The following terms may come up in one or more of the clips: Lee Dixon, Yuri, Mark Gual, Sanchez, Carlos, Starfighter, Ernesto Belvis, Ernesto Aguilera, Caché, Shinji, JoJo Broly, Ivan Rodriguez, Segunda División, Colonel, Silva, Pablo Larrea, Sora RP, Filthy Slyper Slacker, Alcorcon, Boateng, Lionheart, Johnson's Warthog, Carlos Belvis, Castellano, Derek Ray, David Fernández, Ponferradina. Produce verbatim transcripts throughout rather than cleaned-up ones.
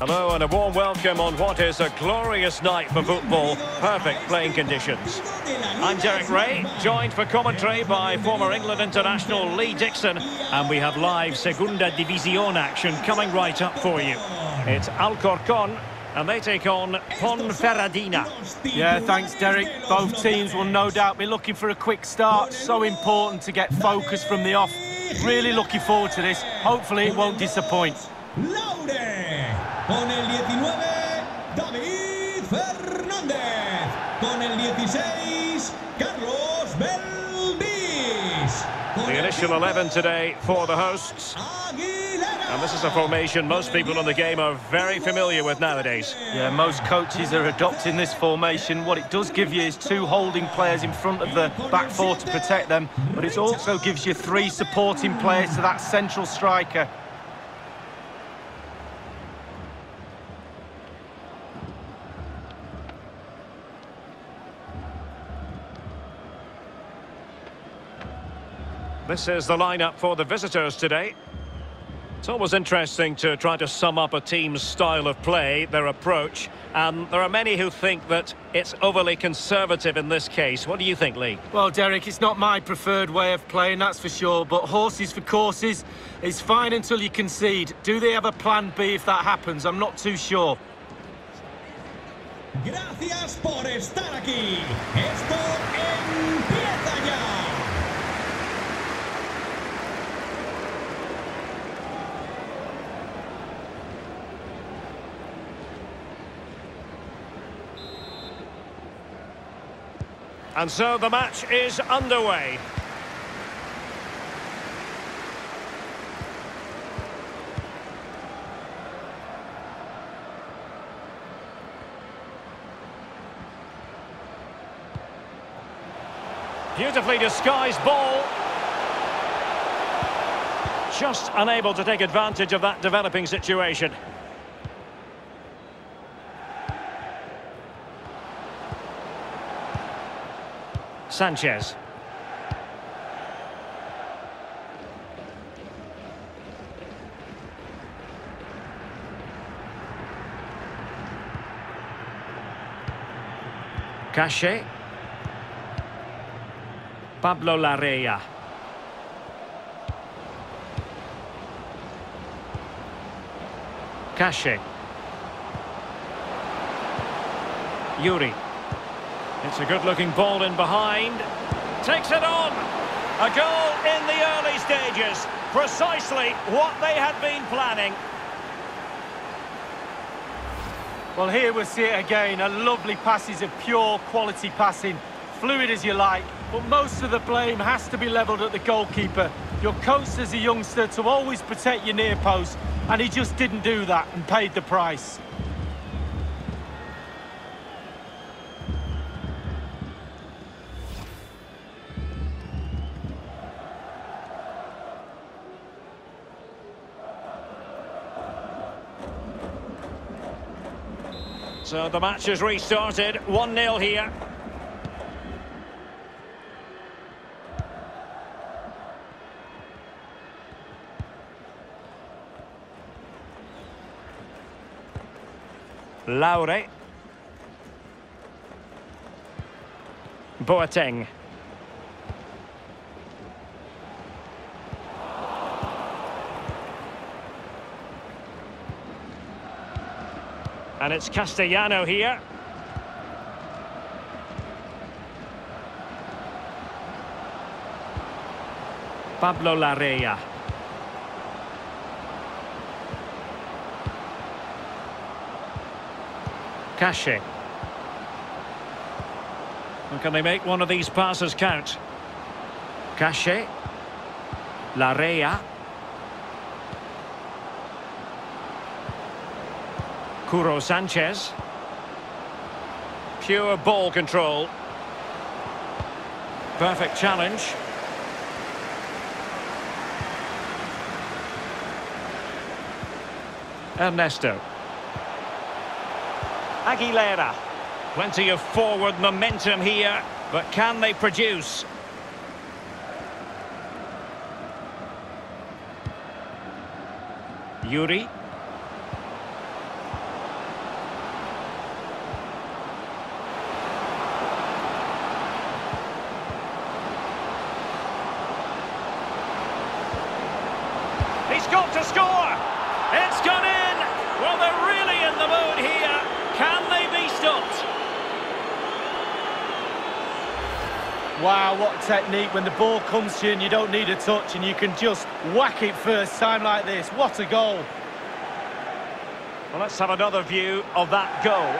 Hello and a warm welcome on what is a glorious night for football. Perfect playing conditions. I'm Derek Ray, joined for commentary by former England international Lee Dixon, and we have live Segunda División action coming right up for you. It's Alcorcon, and they take on Ponferradina. Yeah, thanks, Derek. Both teams will no doubt be looking for a quick start. So important to get focus from the off. Really looking forward to this. Hopefully it won't disappoint. Con el diecinueve, David Fernández. Con el dieciséis, Carlos Belvis. The initial eleven today for the hosts. And this is a formation most people in the game are very familiar with nowadays. Yeah, most coaches are adopting this formation. What it does give you is two holding players in front of the back four to protect them. But it also gives you three supporting players to that central striker. This is the lineup for the visitors today. It's always interesting to try to sum up a team's style of play, their approach, and there are many who think that it's overly conservative in this case. What do you think, Lee? Well, Derek, it's not my preferred way of playing, that's for sure, but horses for courses is fine until you concede. Do they have a plan B if that happens? I'm not too sure. Gracias por estar aquí. Esto empieza ya. And so the match is underway. Beautifully disguised ball. Just unable to take advantage of that developing situation. Sanchez. Caché. Pablo Larrea. Caché. Yuri. It's a good-looking ball in behind. Takes it on. A goal in the early stages. Precisely what they had been planning. Well, here we'll see it again. A lovely passes of pure quality passing. Fluid as you like. But most of the blame has to be levelled at the goalkeeper. Your coach as a youngster to always protect your near post. And he just didn't do that and paid the price. So the match has restarted, one nil here. Laure. Boateng. And it's Castellano here. Pablo Larrea. Caché. And can they make one of these passes count? Caché. Larrea. Kuro Sanchez. Pure ball control. Perfect challenge. Ernesto. Aguilera. Plenty of forward momentum here, but can they produce? Yuri. He's got to score. It's gone in. Well, they're really in the mood here. Can they be stopped? Wow, what technique. When the ball comes to you and you don't need a touch and you can just whack it first time like this. What a goal. Well, let's have another view of that goal.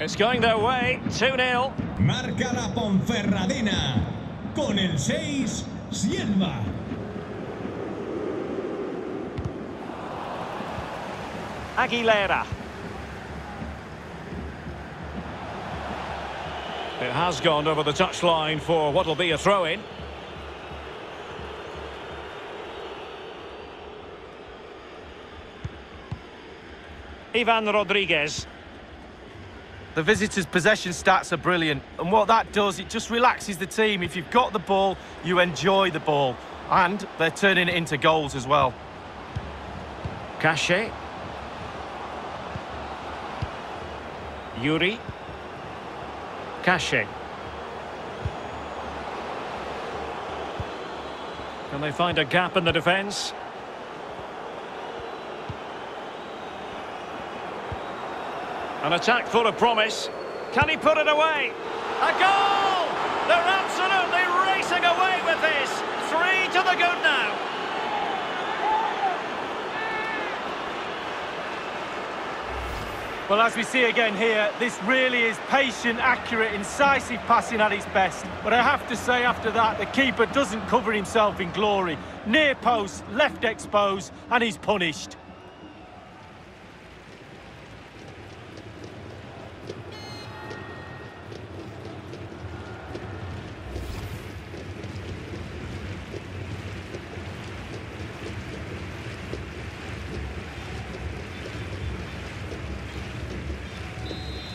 It's going their way, two nil. Marca la Ponferradina, con el seis, Silva. Aguilera. It has gone over the touchline for what will be a throw-in. Ivan Rodriguez. The visitors' possession stats are brilliant, and what that does, it just relaxes the team. If you've got the ball, you enjoy the ball, and they're turning it into goals as well. Caché. Yuri. Caché. Can they find a gap in the defence? An attack full of promise. Can he put it away? A goal! They're absolutely racing away with this. Three to the good now. Well, as we see again here, this really is patient, accurate, incisive passing at its best. But I have to say after that, the keeper doesn't cover himself in glory. Near post, left exposed, and he's punished.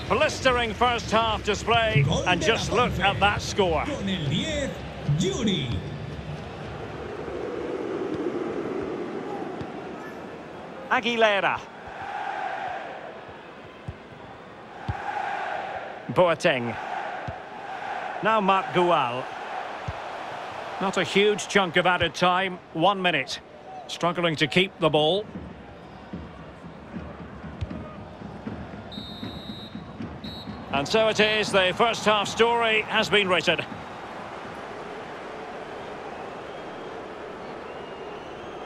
Blistering first half display, and just look at that score. Yuri. Aguilera. Boateng. Now Mark Gual. Not a huge chunk of added time, one minute. Struggling to keep the ball. And so it is, the first half story has been written.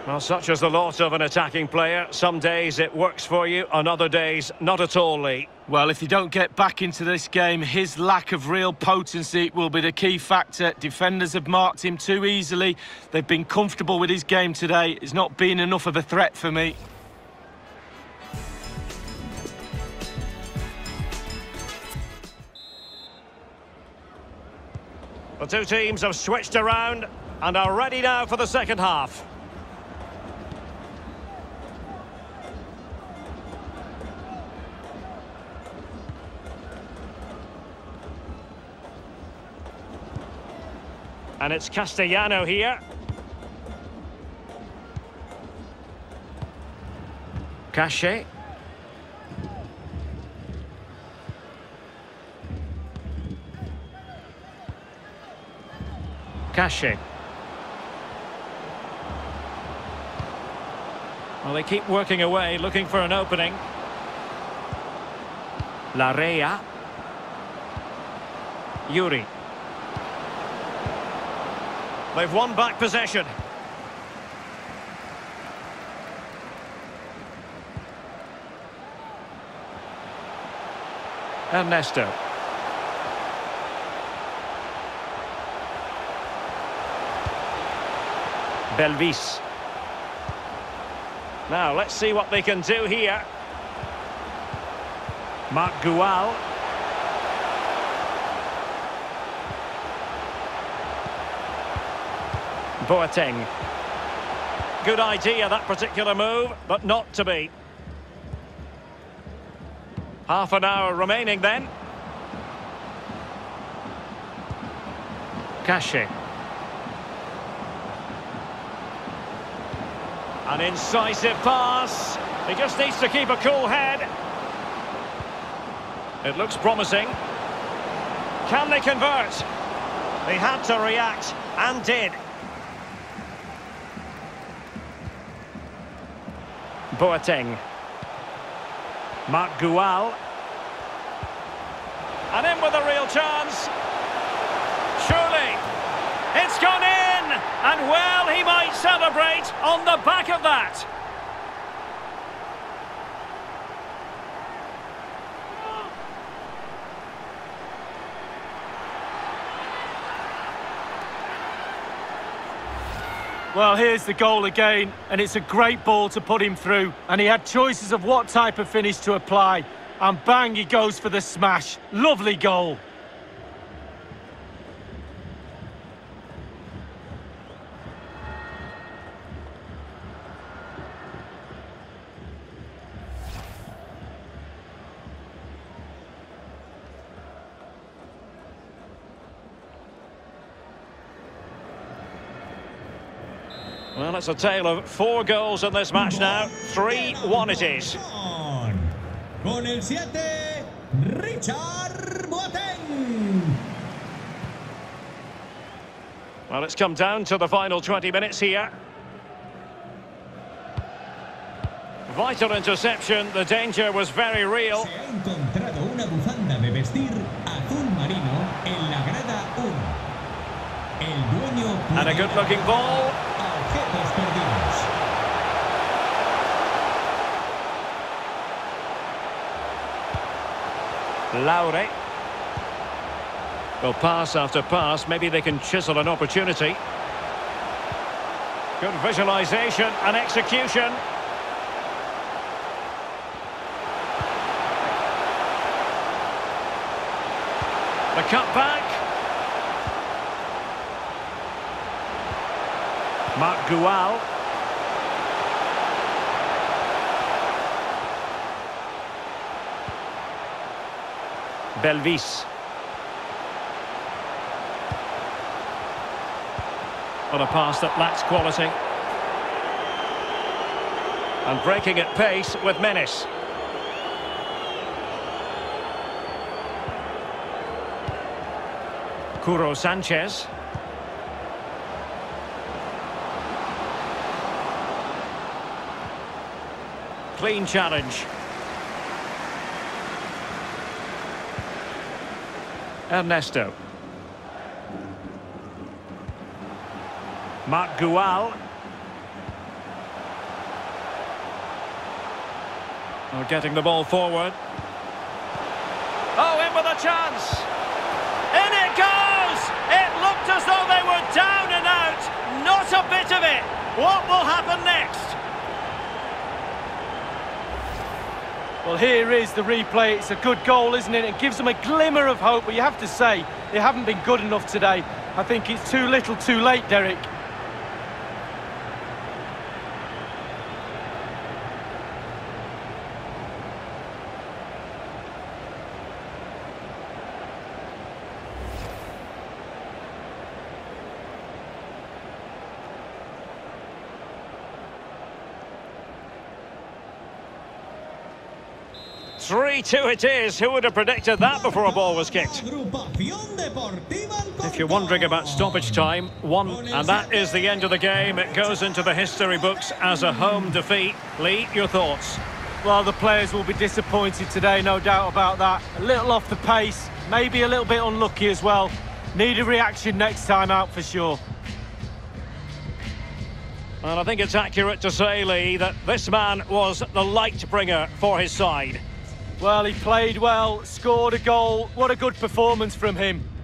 Well, such is the lot of an attacking player. Some days it works for you, on other days not at all, Lee. Well, if you don't get back into this game, his lack of real potency will be the key factor. Defenders have marked him too easily. They've been comfortable with his game today. It's not been enough of a threat for me. The two teams have switched around and are ready now for the second half. And it's Castellano here. Caché. Caché. Well, they keep working away, looking for an opening. Larrea. Yuri. They've won back possession. Ernesto. Belvis. Now, let's see what they can do here. Mark Gual. Boateng. Good idea, that particular move, but not to be. Half an hour remaining then. Caché. An incisive pass. He just needs to keep a cool head. It looks promising. Can they convert? They had to react, and did. Boateng. Mark Gual. And in with a real chance. Surely. It's gone in! And well, he might celebrate on the back of that. Well, here's the goal again, and it's a great ball to put him through. And he had choices of what type of finish to apply. And bang, he goes for the smash. Lovely goal. Well, it's a tale of four goals in this match now. three one it is. Con el siete, Richard Boateng. Well, it's come down to the final twenty minutes here. Vital interception. The danger was very real. Se ha encontrado una bufanda de vestir azul marino en la grada uno. El dueño. And a good-looking ball. Laure. Well, pass after pass, maybe they can chisel an opportunity. Good visualisation and execution. The cutback. Mark Gual. Belvis. On a pass that lacks quality. And breaking at pace with menace. Kuro Sanchez. Clean challenge. Ernesto. Mark Gual. Oh, getting the ball forward. Oh, in with a chance. In it goes! It looked as though they were down and out. Not a bit of it. What will happen next? Well, here is the replay. It's a good goal, isn't it? It gives them a glimmer of hope, but you have to say, they haven't been good enough today. I think it's too little, too late, Derek. three two it is. Who would have predicted that before a ball was kicked? If you're wondering about stoppage time, one, and that is the end of the game. It goes into the history books as a home defeat. Lee, your thoughts? Well, the players will be disappointed today, no doubt about that. A little off the pace, maybe a little bit unlucky as well. Need a reaction next time out for sure. And I think it's accurate to say, Lee, that this man was the light bringer for his side. Well, he played well, scored a goal. What a good performance from him.